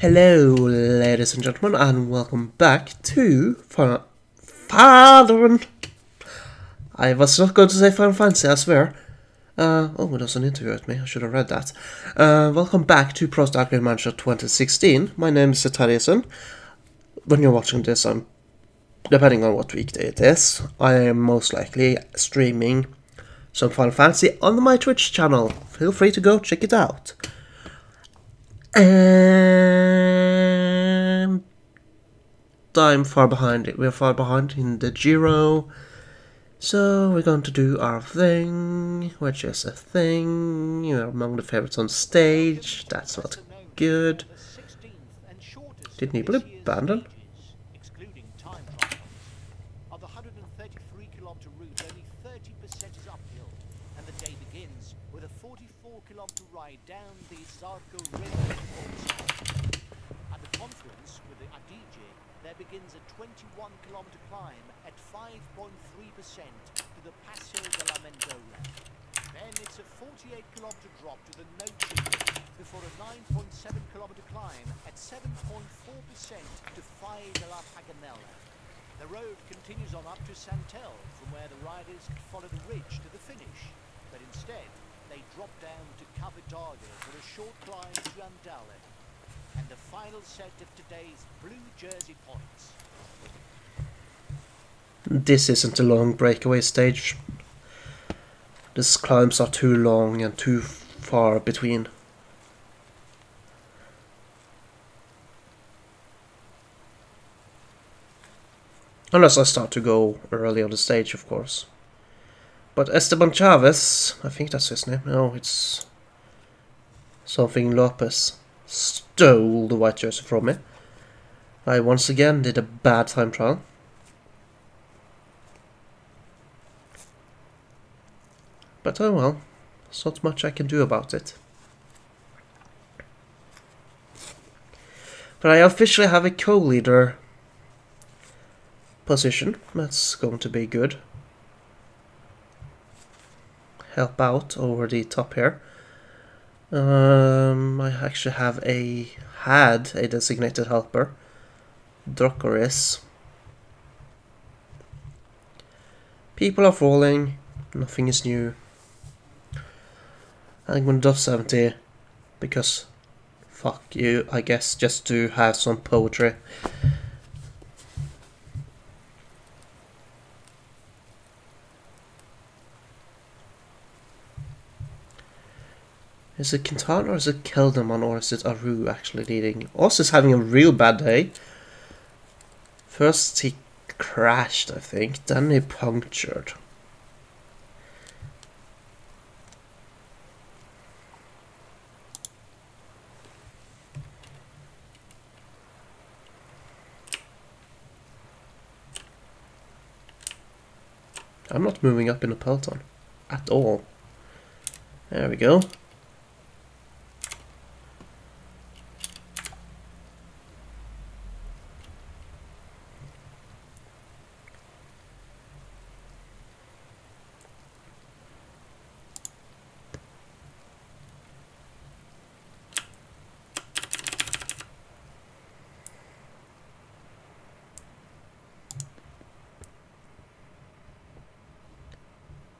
Hello, ladies and gentlemen, and welcome back to I was not going to say Final Fantasy, I swear. Oh, it doesn't interrupt me, I should have read that. Welcome back to Pro Cycling Manager 2016. My name is cterjesen. When you're watching this, depending on what weekday it is, I am most likely streaming some Final Fantasy on my Twitch channel. Feel free to go check it out. And I'm far behind it. We're far behind in the Giro. So we're going to do our thing, which is a thing. You're among the favorites on stage. That's not good. Did Nibali abandon? Begins a 21-kilometer climb at 5.3% to the Paso de la Mendola. Then it's a 48-kilometer drop to the Noche before a 9.7-kilometer climb at 7.4% to Fai de la Paganella. The road continues on up to Santel, from where the riders could follow the ridge to the finish, but instead they drop down to Cava Darga for a short climb to Andale. And the final set of today's blue jersey points. This isn't a long breakaway stage. These climbs are too long and too far between. Unless I start to go early on the stage, of course. But Esteban Chavez, I think that's his name. No, it's something Lopez. Stole the white jersey from me. I once again did a bad time trial. But oh well, there's not much I can do about it. But I officially have a co-leader position. That's going to be good. Help out over the top here. I actually had a designated helper, Drocaris. People are falling, nothing is new. I'm gonna do 70 because fuck you, I guess, just to have some poetry. Is it Quintana or is it Kelderman or is it Aru actually leading? Oz is having a real bad day. First he crashed, I think, then he punctured. I'm not moving up in the peloton at all. There we go.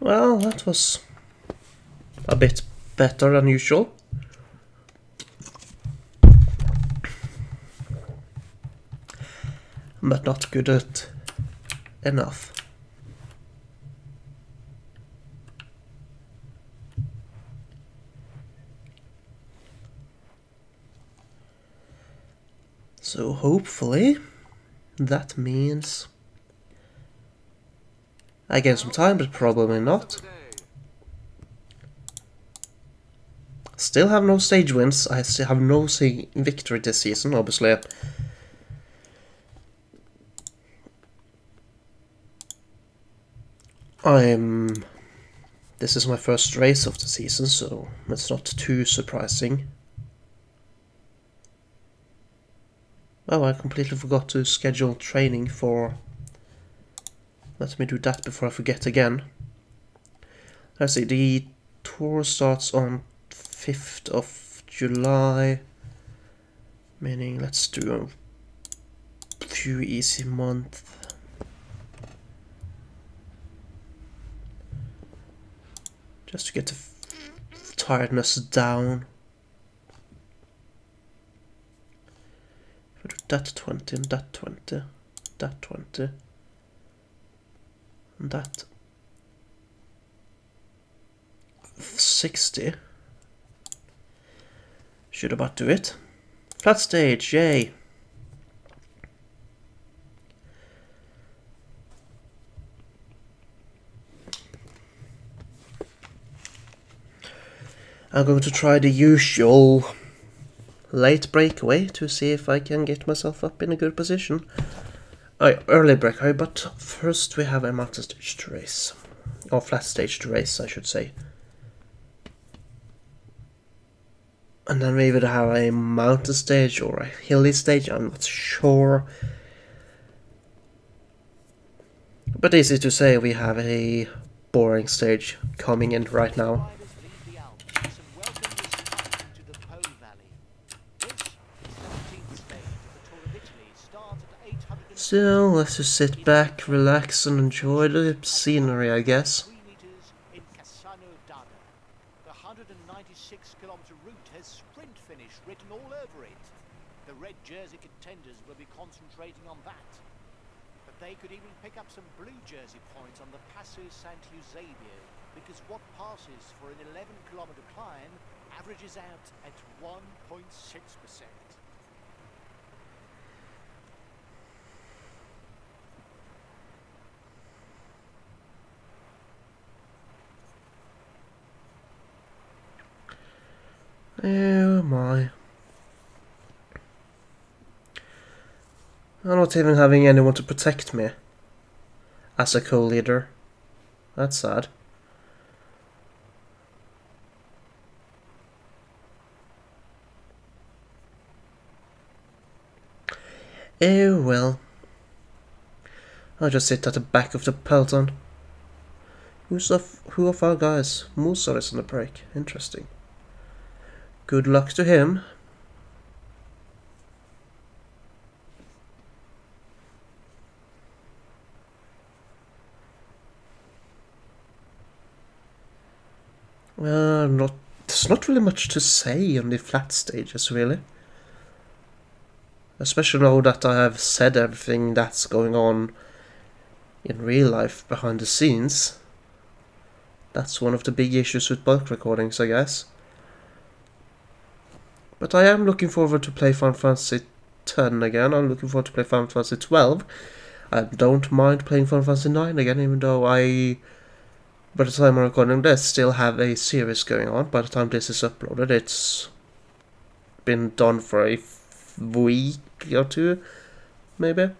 Well, that was a bit better than usual. But not good at enough. So hopefully that means I gain some time, but probably not. Still have no stage wins. I still have no victory this season, obviously. This is my first race of the season, so it's not too surprising. Oh, I completely forgot to schedule training for. Let me do that before I forget again. Let's see, the tour starts on 5th of July. meaning let's do a few easy months. Just to get the tiredness down. If we do that 20 and that 20, that 20, and that 60. Should about do it. Flat stage, yay! I'm going to try the usual late breakaway to see if I can get myself up in a good position. Early breakaway, but first we have a multi stage to race. Or flat stage to race, I should say. And then we would have a mountain stage or a hilly stage, I'm not sure. But easy to say, we have a boring stage coming in right now. So let's just sit back, relax and enjoy the scenery, I guess. In Casano Darga, the 196-kilometer route has sprint finish written all over it. The red jersey contenders will be concentrating on that. But they could even pick up some blue jersey points on the Paso San Eusebio, because what passes for an 11-kilometer climb averages out at 1.6%. Oh my. I'm not even having anyone to protect me as a co-leader. That's sad. Oh well. I'll just sit at the back of the peloton. Who of our guys? Moussa is on the break. Interesting. Good luck to him. Well, there's not really much to say on the flat stages, really. Especially now that I have said everything that's going on in real life behind the scenes. That's one of the big issues with bulk recordings, I guess. But I am looking forward to play Final Fantasy X again. I'm looking forward to play Final Fantasy XII. I don't mind playing Final Fantasy IX again, even though I, by the time I'm recording this, still have a series going on. By the time this is uploaded, it's been done for a week or two, maybe.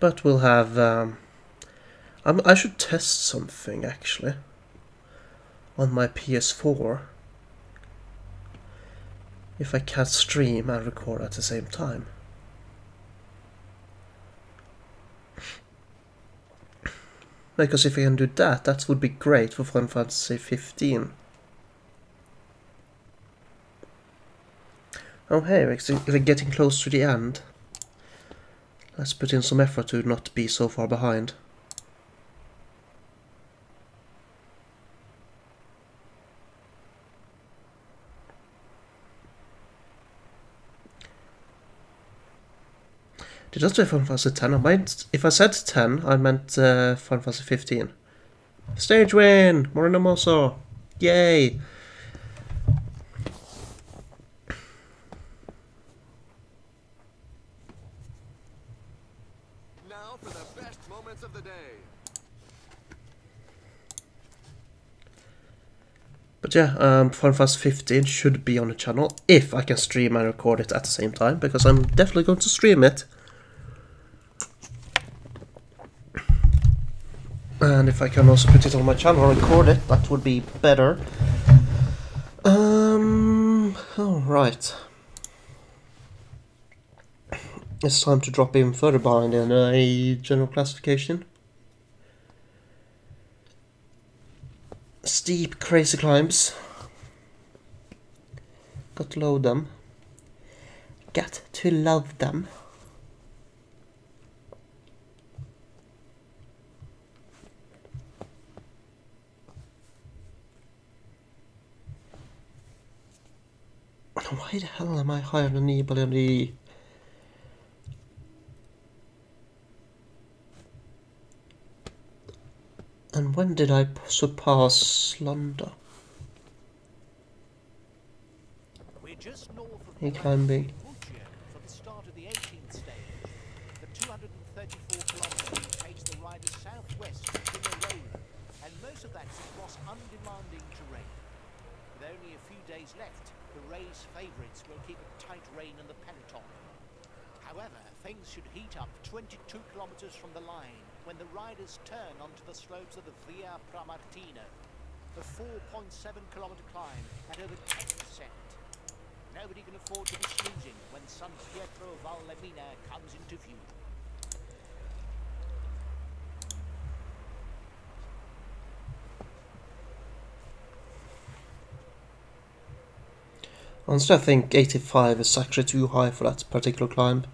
But we'll have, I should test something, actually, on my PS4, if I can stream and record at the same time. Because if I can do that, that would be great for Final Fantasy XV. Oh hey, we're getting close to the end. Let's put in some effort to not be so far behind. Did I say Final Fantasy X? I meant, if I said 10, I meant Final Fantasy 15. Stage win! Morinomoso! Yay! But yeah, Final Fantasy XV should be on the channel if I can stream and record it at the same time, because I'm definitely going to stream it. And if I can also put it on my channel and record it, that would be better. Alright. It's time to drop even further behind in a general classification. Steep, crazy climbs. Got to love them. Got to love them. Why the hell am I higher than Nibali on the... And when did I surpass Slunder? He climbing. Turn onto the slopes of the Via Pramartina, the 4.7-kilometer climb at over 10%. Nobody can afford to be snoozing when San Pietro Vallevina comes into view. Honestly, I think 85 is actually too high for that particular climb,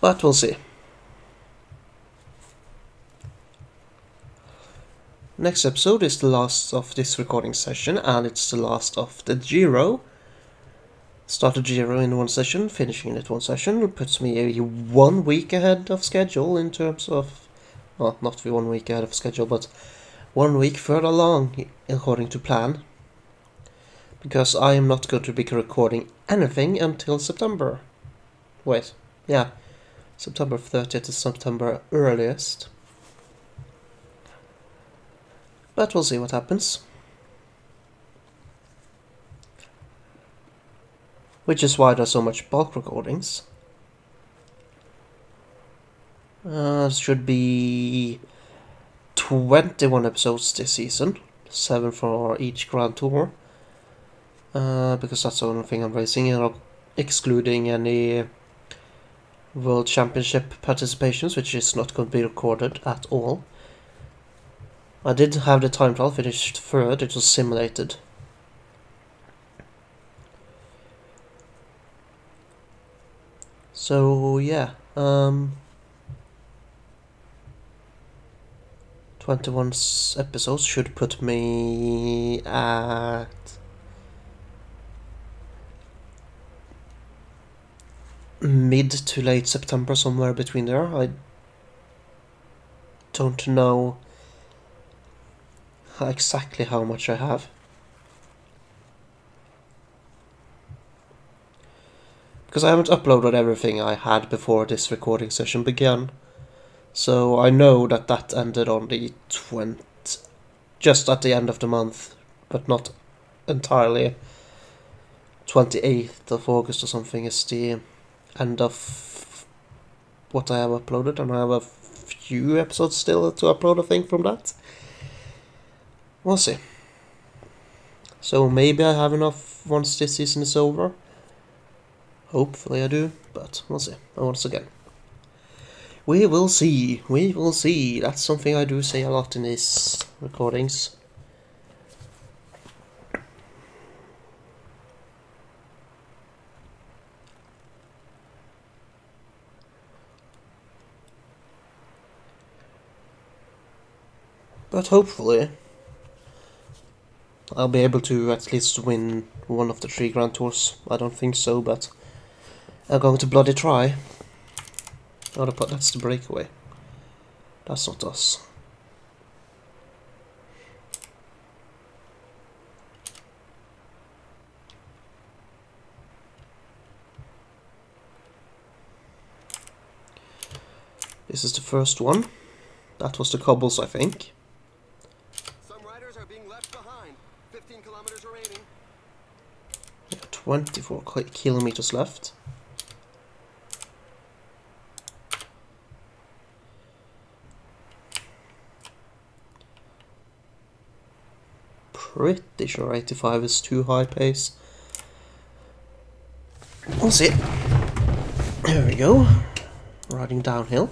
but we'll see. Next episode is the last of this recording session, and it's the last of the Giro. Start the Giro in one session, finishing it one session. It puts me 1 week ahead of schedule in terms of... well, not 1 week ahead of schedule, but 1 week further along, according to plan. Because I am not going to be recording anything until September. Wait, yeah. September 30th is September earliest. But we'll see what happens. Which is why there's so much bulk recordings. There should be 21 episodes this season. 7 for each Grand Tour. Because that's the only thing I'm racing, you know, excluding any World Championship participations, which is not going to be recorded at all. I did have the time trial, finished third, it was simulated. So yeah, 21 episodes should put me at mid to late September, somewhere between there. I don't know exactly how much I have, because I haven't uploaded everything I had before this recording session began, so I know that that ended on the 20th, just at the end of the month, but not entirely. 28th of August or something is the end of what I have uploaded, and I have a few episodes still to upload, I think, from that. We'll see. So maybe I have enough once this season is over. Hopefully I do, but we'll see. And once again, we will see. We will see. That's something I do say a lot in these recordings. But hopefully I'll be able to at least win one of the 3 Grand Tours. I don't think so, but I'm going to bloody try. Oh, that's the breakaway. That's not us. This is the first one. That was the cobbles, I think. Some riders are being left behind. 15 kilometers remaining. 24 kilometers left. Pretty sure 85 is too high pace. We'll see. There we go. Riding downhill.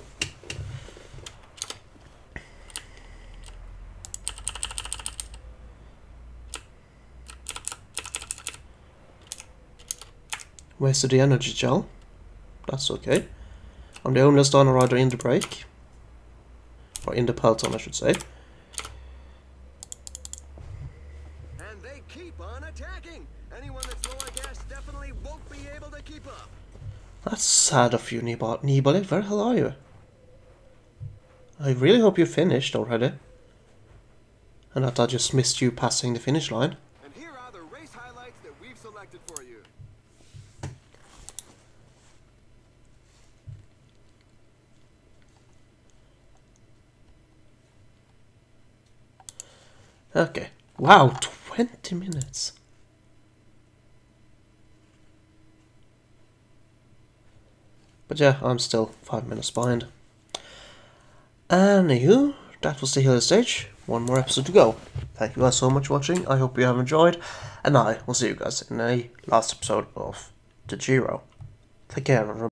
Wasted the energy gel. That's okay. I'm the only Stana rider in the break. Or in the peloton, I should say. And they keep on attacking. Anyone that's low on gas definitely won't be able to keep up. That's sad of you, Nibali. Where the hell are you? I really hope you finished already. And that I just missed you passing the finish line. And here are the race highlights that we've selected for you. Okay. Wow, 20 minutes. But yeah, I'm still 5 minutes behind. Anywho, that was the Hilly Stage. One more episode to go. Thank you guys so much for watching. I hope you have enjoyed. And I will see you guys in the last episode of the Giro. Take care, everyone.